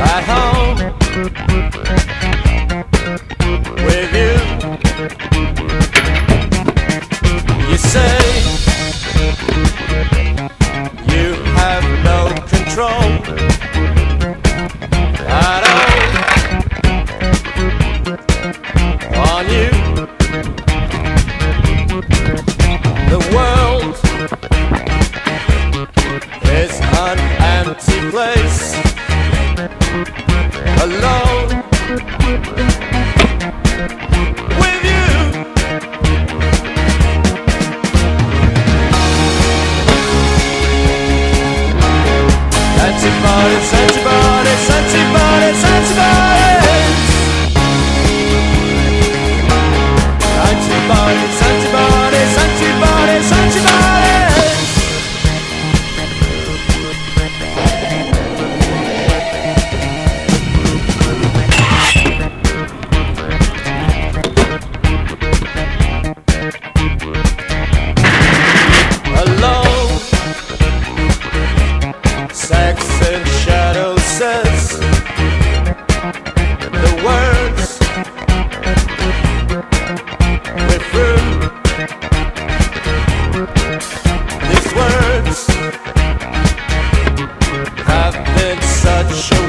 at home with you. You say you have no control at all on you. The world is an empty place, alone with you. Antibodies, antibodies, antibodies, antibodies. Antibodies, antibodies, antibodies, antibodies. Show